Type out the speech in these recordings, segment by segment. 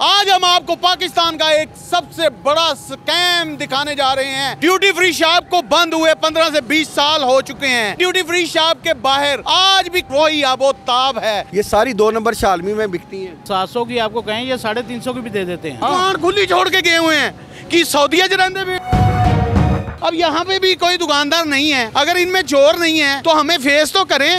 आज हम आपको पाकिस्तान का एक सबसे बड़ा स्कैम दिखाने जा रहे हैं। ड्यूटी फ्री शॉप को बंद हुए 15 से 20 साल हो चुके हैं। ड्यूटी फ्री शॉप के बाहर आज भी वही आबोताब है। ये सारी 2 नंबर शालमी में बिकती है। 700 की आपको कहें ये 350 की भी दे देते हैं। दुकान खुली छोड़ के गए हुए हैं कि सऊदीया जरांदे में। अब यहाँ पे भी कोई दुकानदार नहीं है। अगर इनमें चोर नहीं है तो हमें फेस तो करें।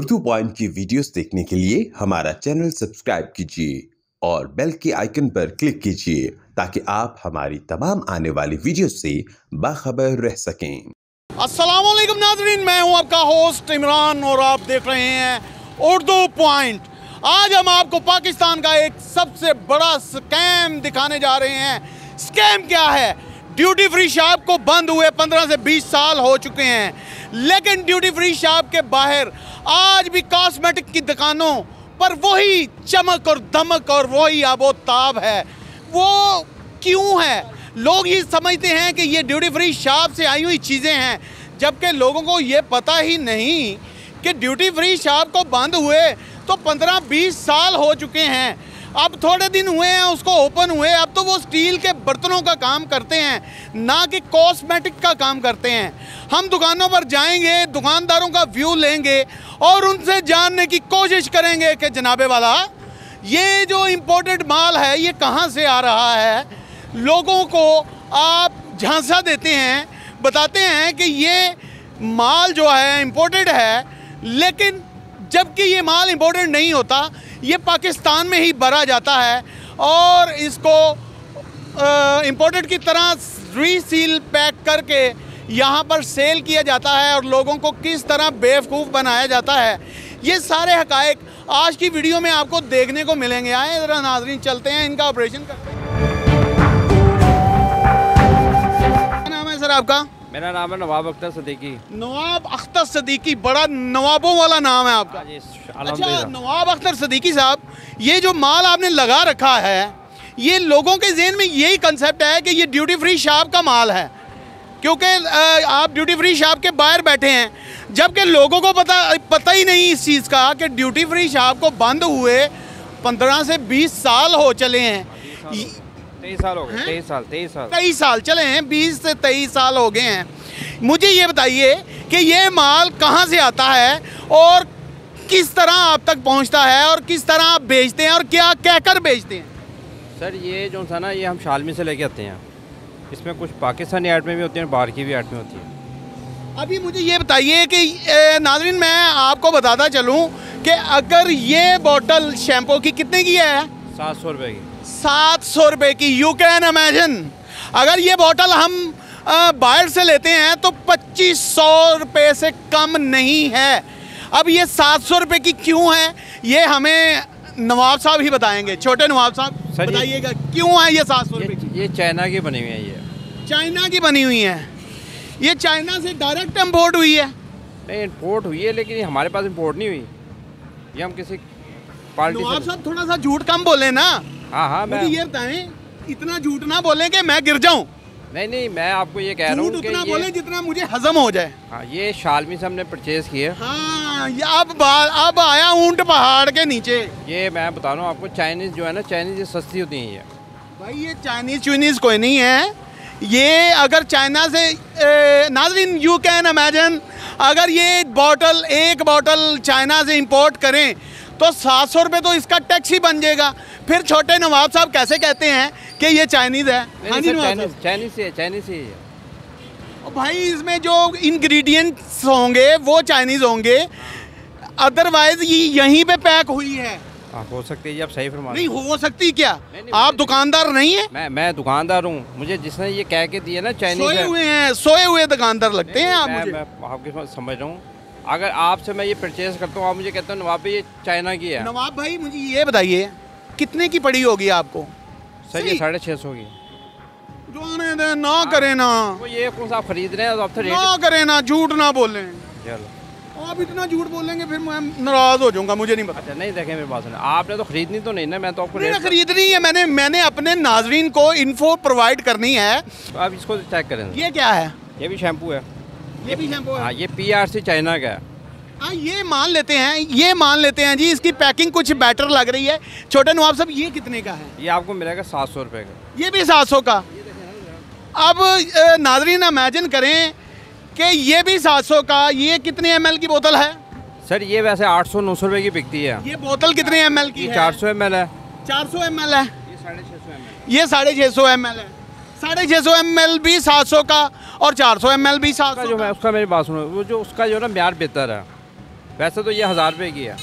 उर्दू पॉइंट की वीडियोस देखने के लिए हमारा चैनल सब्सक्राइब कीजिए और बेल के आइकन पर क्लिक कीजिए ताकि आप हमारी तमाम आने वाली वीडियो से बाखबर रह सकें। अस्सलामुअलैकुम नाज़रीन, मैं हूं आपका होस्ट इमरान और आप देख रहे हैं उर्दू पॉइंट। आज हम आपको पाकिस्तान का एक सबसे बड़ा स्कैम दिखाने जा रहे हैं। स्कैम क्या है? ड्यूटी फ्री शॉप को बंद हुए 15 से 20 साल हो चुके हैं, लेकिन ड्यूटी फ्री शॉप के बाहर आज भी कॉस्मेटिक की दुकानों पर वही चमक और दमक और वही आबोताब है। वो क्यों है? लोग ये समझते हैं कि ये ड्यूटी फ्री शॉप से आई हुई चीज़ें हैं, जबकि लोगों को ये पता ही नहीं कि ड्यूटी फ्री शॉप को बंद हुए तो 15-20 साल हो चुके हैं। अब थोड़े दिन हुए हैं उसको ओपन हुए। अब तो वो स्टील के बर्तनों का काम करते हैं, ना कि कॉस्मेटिक का काम करते हैं। हम दुकानों पर जाएंगे, दुकानदारों का व्यू लेंगे और उनसे जानने की कोशिश करेंगे कि जनाबे वाला ये जो इम्पोर्टेड माल है ये कहाँ से आ रहा है। लोगों को आप झांसा देते हैं, बताते हैं कि ये माल जो है इम्पोर्टेड है, लेकिन जबकि ये माल इम्पोर्टेड नहीं होता। ये पाकिस्तान में ही भरा जाता है और इसको इम्पोर्टेड की तरह रीसील पैक करके यहाँ पर सेल किया जाता है और लोगों को किस तरह बेवकूफ़ बनाया जाता है, ये सारे हकायक आज की वीडियो में आपको देखने को मिलेंगे। आए ज़रा नाज़रीन चलते हैं, इनका ऑपरेशन करते हैं। क्या नाम है सर आपका? मेरा नाम है नवाब अख्तर सदीकी। नवाब अख्तर सदीकी, बड़ा नवाबों वाला नाम है आपका। अच्छा नवाब अख्तर सदीकी साहब, ये जो माल आपने लगा रखा है, ये लोगों के जहन में यही कंसेप्ट है कि ये ड्यूटी फ्री शॉप का माल है, क्योंकि आप ड्यूटी फ्री शॉप के बाहर बैठे हैं, जबकि लोगों को पता ही नहीं इस चीज़ का कि ड्यूटी फ्री शॉप को बंद हुए 15 से 20 साल हो चले हैं। 23 साल हो गए। 23 साल चले हैं, 20 से 23 साल हो गए हैं। मुझे ये बताइए कि ये माल कहाँ से आता है और किस तरह आप तक पहुँचता है और किस तरह आप बेचते हैं और क्या कहकर बेचते हैं? सर ये जो था ना, ये हम शालमी से लेके आते हैं। इसमें कुछ पाकिस्तानी आइट में भी होती है, बाहर की भी आइट में होती है। अभी मुझे ये बताइए कि नाज़रीन मैं आपको बताता चलूँ कि अगर ये बॉटल शैम्पू की कितने की है? 700 रुपये की। 700 रुपये की। यू कैन इमेजिन, अगर ये बोतल हम बाहर से लेते हैं तो 2500 रुपये से कम नहीं है। अब ये 700 रुपये की क्यों है, ये हमें नवाब साहब ही बताएंगे। छोटे नवाब साहब बताइएगा क्यों है ये 700 रुपये? ये चाइना की बनी हुई है। ये चाइना की बनी हुई है। ये चाइना से डायरेक्ट इम्पोर्ट हुई है? नहीं, इम्पोर्ट हुई है लेकिन हमारे पास इम्पोर्ट नहीं हुई। ये हम किसी पार्टी। नवाब साहब थोड़ा सा झूठ कम बोले ना। हाँ, मुझे ये बताएं, इतना झूठ ना बोलें कि मैं गिर जाऊं। नहीं नहीं, मैं आपको ये कह रहा हूँ उतना बोले जितना मुझे हजम हो जाए। हाँ, ये शालमी से हमने परचेज किए। हाँ, अब आया ऊंट पहाड़ के नीचे। ये मैं बता रहा हूँ आपको, चाइनीज़ जो है ना, चाइनीज़ सस्ती होती है। ये भाई ये चाइनीज़ कोई नहीं है। ये अगर चाइना से, नाज़रीन यू कैन इमेजिन, अगर ये बॉटल एक बॉटल चाइना से इम्पोर्ट करें तो 700 रुपये तो इसका टैक्स ही बन जाएगा। फिर छोटे नवाब साहब कैसे कहते हैं कि ये चाइनीज़ है? हाँ जी चाइनीज़ है। और भाई इसमें जो इंग्रेडिएंट्स होंगे वो चाइनीज़ होंगे, अदरवाइज ये यहीं पे पैक हुई है। हो सकती है, आप सही फरमा नहीं हो सकती क्या? आप दुकानदार नहीं है? मैं दुकानदार हूँ। मुझे जिसने ये कह के दिया ना चाइनीज़, सोए हुए दुकानदार लगते हैं आप मुझे। आपके समझ रहा हूँ, अगर आपसे मैं ये परचेज करता हूँ, आप मुझे कहते हो नवाब भाई ये चाइना की है। नवाब भाई मुझे ये बताइए कितने की पड़ी होगी आपको? सर ये 650 की। जाने दे ना, करें ना तो ये कौन सा आप खरीद रहे हैं तो आप तो ना करें ना, झूठ ना बोलें। चलो आप इतना झूठ बोलेंगे फिर मैं नाराज़ हो जाऊँगा। मुझे नहीं पता। नहीं देखें मेरे पास, आपने तो खरीदनी तो नहीं ना। मैं तो आपको खरीदनी है, मैंने अपने नाज़रीन को इन्फो प्रोवाइड करनी है। आप इसको चेक करें, ये क्या है? ये भी शैम्पू है। ये भी शैम्पू है। ये PRC चाइना का है। हाँ ये मान लेते हैं जी, इसकी पैकिंग कुछ बेटर लग रही है। छोटा नवाब साहब ये कितने का है? ये आपको मिलेगा 700 रुपये का। ये भी 700 का। अब नाजरीन इमेजिन करें कि ये भी 700 का। ये कितने ml की बोतल है सर? ये वैसे 800-900 रुपये की बिकती है। ये बोतल कितने ml की है? 400 ml है। 400 ml है। ये 650 ml है। 650 ml भी 700 का और 400 ml भी 700 जो है उसका मेरी बात सुनो, वो जो उसका जो ना म्यार बेहतर है। वैसे तो ये 1000 रुपये की है।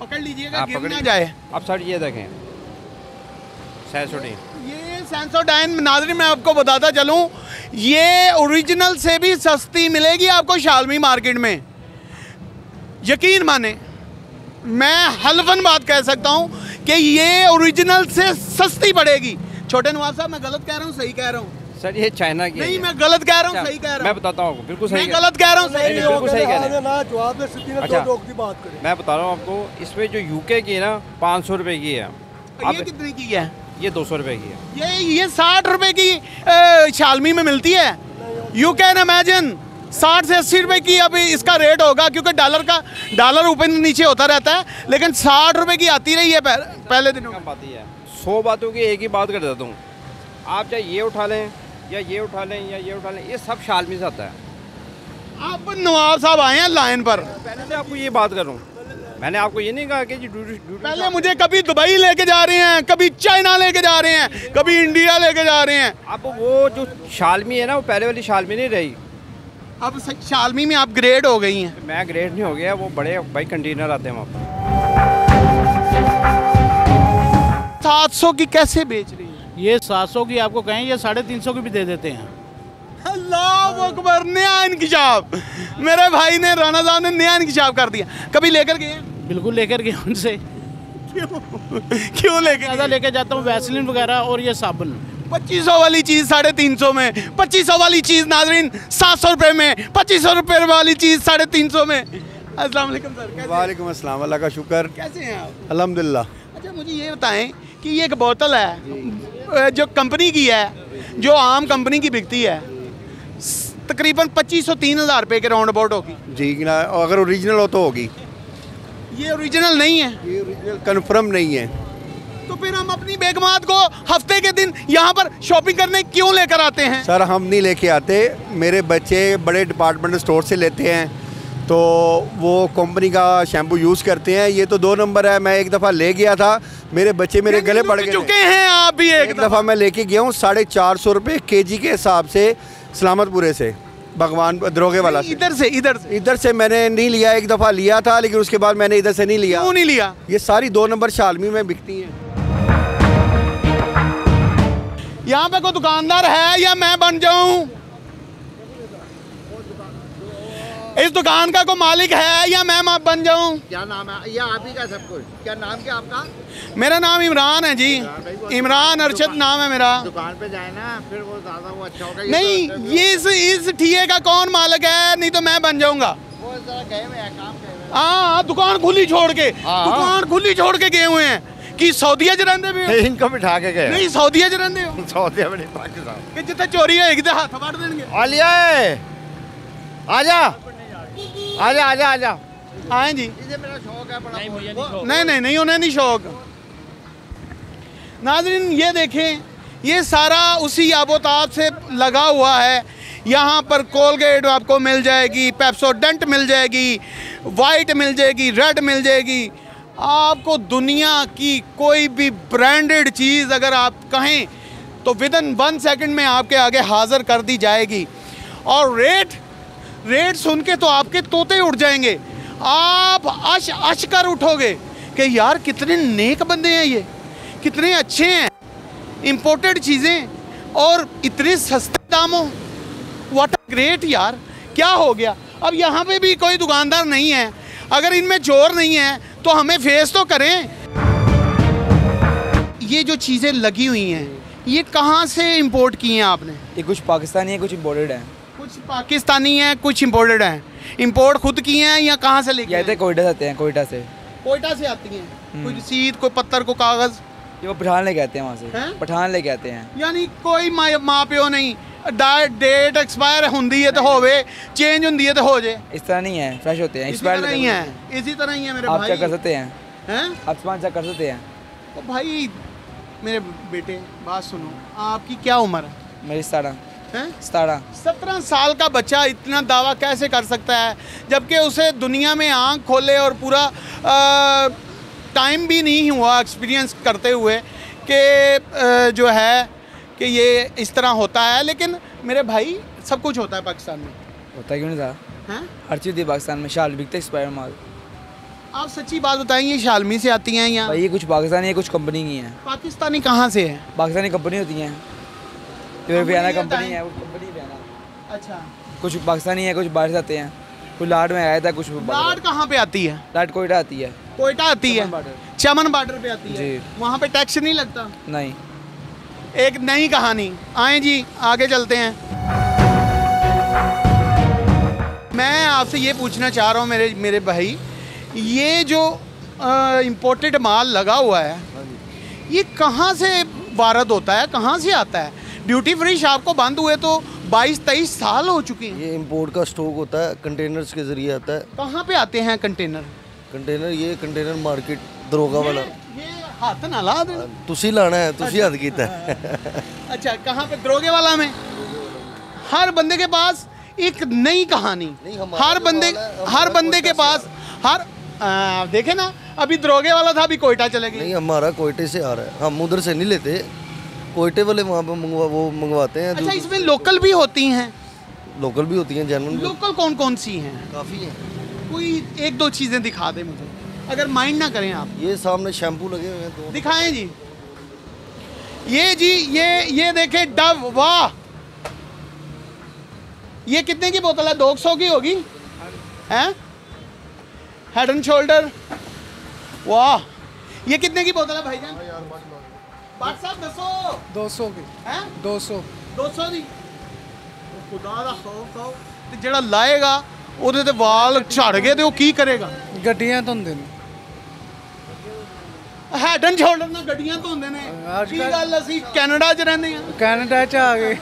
पकड़ लीजिएगा गिर ना जाए। अब सर ये देखें सेंसोडाइन, ये सेंसोडाइन नाजरी मैं आपको बताता चलूँ ये ओरिजिनल से भी सस्ती मिलेगी आपको शालमी मार्केट में। यकीन माने मैं हलफन बात कह सकता हूँ कि ये ओरिजिनल से सस्ती पड़ेगी। छोटे नवाब साहब मैं गलत कह रहा हूँ सही कह रहा हूँ? सर ये चाइना की नहीं, मैं गलत कह रहा हूँ सही कह रहा हूँ? मैं बताता हूँ बिल्कुल सही, मैं गलत कह रहा हूँ सही मैं बता रहा हूँ आपको। इसमें जो यूके की है ना 500 रुपये की है। ये कितने की है? ये 200 रुपये की है। ये 60 रुपये की शालमी में मिलती है। यू कैन इमेजिन 60 से 80 रुपये की अभी इसका रेट होगा क्योंकि डॉलर ऊपर नीचे होता रहता है, लेकिन 60 रुपये की आती रही है पहले दिनों में। 100 बातों की एक ही बात कर देता हूँ, आप चाहे ये उठा लें या ये उठा लें या ये उठा लें, ये सब शालमी से आता है। आप नवाब साहब आए हैं लाइन पर, पहले से आपको ये बात कर रहा हूँ, मैंने आपको ये नहीं कहा कि पहले मुझे कभी दुबई लेके जा रहे हैं, कभी चाइना लेके जा रहे हैं, कभी इंडिया लेके जा रहे हैं। अब वो जो शालमी है ना वो पहले वाली शालमी नहीं रही, अब शालमी में आप ग्रेड हो गई हैं। मैं ग्रेड नहीं हो गया, वो बड़े भाई कंटेनर आते हैं वहाँ पर। 700 की कैसे बेच रही है? ये 700 की आपको कहें ये 350 की भी दे देते हैं। अल्लाह अकबर, नया इंकशाफ मेरे भाई ने, राणा साहब ने नया इंकशाफ कर दिया। कभी लेकर गए? बिल्कुल लेकर गए उनसे। क्यों लेकर? ज़्यादा लेके जाता हूँ वैसलिन वगैरह और ये साबुन। 2500 वाली चीज़ 350 में, 2500 वाली चीज़ नाजरीन 700 रुपये में, 2500 रुपये वाली चीज़ 350 में। अस्सलाम वालेकुम सर। वालेकुम अस्सलाम, अल्लाह का शुक्र। कैसे हैं आप? अल्हम्दुलिल्लाह। अच्छा मुझे ये बताएं कि ये एक बोतल है जो कंपनी की है, जो आम कंपनी की बिकती है, तकरीबन 2500-3000 रुपये के राउंड अबाउट होगी जी ना, अगर ओरिजिनल हो तो होगी। ये ओरिजिनल नहीं है, ये ओरिजिनल कन्फर्म नहीं है। तो फिर हम अपनी बेगमात को हफ्ते के दिन यहाँ पर शॉपिंग करने क्यों लेकर आते हैं? सर हम नहीं लेके आते, मेरे बच्चे बड़े डिपार्टमेंट स्टोर से लेते हैं तो वो कंपनी का शैम्पू यूज़ करते हैं। ये तो 2 नंबर है, मैं एक दफ़ा ले गया था, मेरे बच्चे मेरे गले पड़ गए चुके हैं। आप भी एक दफ़ा मैं लेके गया हूँ 450 रुपये केजी के हिसाब से, सलामतपुरे से, भगवान दरोगे वाला से। इधर से मैंने नहीं लिया, एक दफ़ा लिया था लेकिन उसके बाद मैंने इधर से नहीं लिया। क्यों नहीं लिया? ये सारी 2 नंबर शालमी में बिकती हैं। यहाँ पे कोई दुकानदार है या मैं बन जाऊँ? इस दुकान का कोई मालिक है या मैं आप बन जाऊं? क्या नाम है या आप ही का सब कुछ? क्या नाम क्या आपका? मेरा नाम इमरान है जी, इमरान अरशद नाम है मेरा। दुकान पे जाए ना फिर वो ज़्यादा वो अच्छा होगा। नहीं तो ये इस ठिये का कौन मालिक है, नहीं तो मैं बन जाऊंगा। हाँ दुकान खुली छोड़ के, दुकान खुली छोड़ के गए हुए हैं कि सऊदिया च रहिंदे भी इनको बिठा के गए। नहीं सऊदिया च रहिंदे हो? सऊदिया में नहीं, पाकिस्तान। जिथे चोरी होगी तो हाथ वड़ देंगे। आलिया आजा आजा आजा आजा आए जी, इसे मेरा शौक है बड़ा। नहीं उन्हें नहीं शौक। नाजरीन ये देखें, ये सारा उसी आबोताब से लगा हुआ है। यहाँ पर कोलगेट आपको मिल जाएगी, पेप्सोडेंट मिल जाएगी, वाइट मिल जाएगी, रेड मिल जाएगी। आपको दुनिया की कोई भी ब्रांडेड चीज़ अगर आप कहें तो विदिन 1 सेकंड में आपके आगे हाज़िर कर दी जाएगी। और रेट सुन के तो आपके तोते उड़ जाएंगे, आप अश कर उठोगे कि यार कितने नेक बंदे हैं, ये कितने अच्छे हैं। इम्पोर्टेड चीज़ें और इतने सस्ते दामों, व्हाट अ ग्रेट यार, क्या हो गया। अब यहाँ पे भी कोई दुकानदार नहीं है, अगर इनमें चोर नहीं है तो हमें फेस तो करें। ये जो चीज़ें लगी हुई हैं ये कहाँ से इम्पोर्ट की हैं आपने? ये कुछ पाकिस्तानी है, कुछ इम्पोर्टेड है। कुछ पाकिस्तानी हैं, कुछ इम्पोर्टेड हैं। इम्पोर्ट खुद किए हैं या कहाँ से लेके आते हैं? कोयटा से आती हैं। कोयटा से आती हैं। कोई रसीद, कोई पत्थर, कोई कागज़, ये वो पठान ले कहते हैं वहाँ से, पठान ले कहते हैं। यानी कोई माँ प्यो नहीं, डेट एक्सपायर होंगी है तो होवे, चेंज होंगी है तो हो जाए, इस तरह नहीं है। फ्रेश होते हैं, एक्सपायर नहीं है, इसी तरह ही है मेरे भाई। आप चेक कर सकते हैं, आप सामान चेक कर सकते हैं। तो भाई मेरे बेटे बात सुनो, आपकी क्या उम्र है? मेरी 17 साल का बच्चा इतना दावा कैसे कर सकता है, जबकि उसे दुनिया में आँख खोले और पूरा टाइम भी नहीं हुआ एक्सपीरियंस करते हुए कि जो है कि ये इस तरह होता है। लेकिन मेरे भाई सब कुछ होता है पाकिस्तान में, होता क्यों नहीं था? हाँ, हर चीज़ पाकिस्तान में, शाल बिकते एक्सपायर माल। आप सच्ची बात बताइए, शालमी से आती हैं या ये कुछ पाकिस्तानी है, कुछ कंपनी की है? पाकिस्तानी कहाँ से है? पाकिस्तानी कंपनी होती हैं, हरियाणा कंपनी है, वो कंपनी हरियाणा। अच्छा, कुछ पाकिस्तानी है, कुछ बाहर से आते हैं, कुछ लाड में आया था, कुछ लाड। कहाँ पे आती है लाड? कोयटा आती है, कोयटा आती है, चमन बॉर्डर पे आती है। वहाँ पे टैक्स नहीं लगता? नहीं। एक नई कहानी आए जी, आगे चलते हैं। मैं आपसे ये पूछना चाह रहा हूँ मेरे भाई, ये जो इम्पोर्टेड माल लगा हुआ है ये कहाँ से वारद होता है, कहाँ से आता है? ड्यूटी फ्री शॉप को बंद हुए तो 22-23 साल हो चुके हैं। ये इम्पोर्ट का स्टॉक होता है, कंटेनर्स के जरिए आता है। कहाँ पे आते हैं कंटेनर? कंटेनर ये कंटेनर मार्केट दरोगा वाला। ये हाथ ना ला दे, तुसी लाना है, तुसी हद कीता है। अच्छा, कहाँ पे? दरोगे वाला में। हर बंदे के पास एक नई कहानी, हर बंदे के पास हर देखे ना, अभी दरोगे वाला था, अभी कोयटा चले गए। नहीं, हमारा कोयटे से आ रहा है, हम उधर से नहीं लेते, कोयटे वाले वहाँ पे वो मंगवाते हैं। अच्छा, इसमें लोकल भी होती हैं? लोकल भी होती हैं, जैन। लोकल कौन कौन सी हैं? काफ़ी हैं, कोई एक दो चीज़ें दिखा दें मुझे, अगर माइंड ना करें आप। ये सामने शैम्पू लगे हुए हैं, तो दिखाएँ जी। ये जी, ये देखें, डव। वाह, ये कितने की बोतल है? 200 की होगी है? हेड एंड शोल्डर, वाह। ये कितने की बोतल है भाईजान? भाई साहब दसो। 200 की है? 200 की। खुदा दा खौफ आओ, ते जेड़ा लाएगा ओदे ते वाल झड़ गए ते ओ की करेगा? गड्डियां धोंदे ने, हेड एंड शोल्डर ना गड्डियां धोंदे ने। की गल, असी कनाडा च रहंदे हां, कनाडा च आ गए।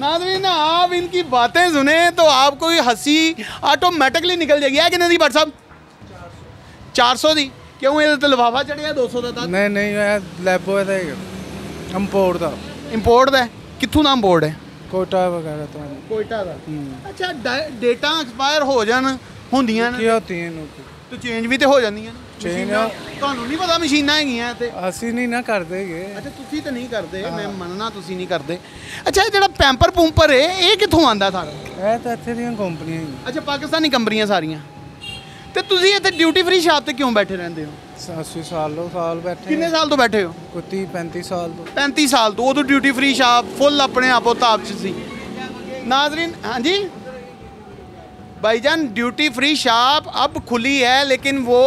नाज़रीन, आप इनकी बातें सुने तो आपको ये हंसी ऑटोमेटिकली निकल जाएगी। है कि नहीं भट्ट साहब? 400 दी क्यों? ये तो लिफाफा चढ़िया 200 का। नहीं नहीं, लैबो है, इंपोर्ट का। इंपोर्ट है कितों का? इंपोर्ट है कोयटा वगैरह, तो कोयटा का। अच्छा, डेटा एक्सपायर हो जान होंदियां ने, तो चेंज भी तो हो जांदियां ने। ड्यूटी फ्री शॉप क्यों बैठे रहंदे हो? 80 साल बैठे। कितने साल तो बैठे हो? 35 साल तो उदो ड्यूटी फ्री शॉप फुल अपने आपो ताप च सी। नाज़रीन, हां जी भाईजान, ड्यूटी फ्री शॉप अब खुली है, लेकिन वो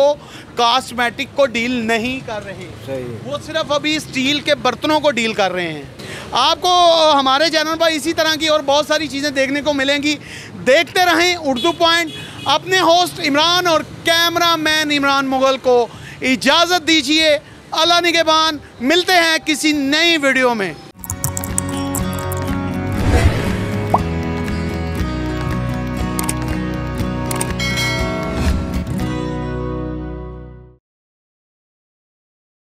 कॉस्मेटिक को डील नहीं कर रहे, सही। वो सिर्फ अभी स्टील के बर्तनों को डील कर रहे हैं। आपको हमारे चैनल पर इसी तरह की और बहुत सारी चीज़ें देखने को मिलेंगी। देखते रहें उर्दू पॉइंट। अपने होस्ट इमरान और कैमरामैन इमरान मुग़ल को इजाज़त दीजिए। अल्लाह निगहबान, मिलते हैं किसी नई वीडियो में।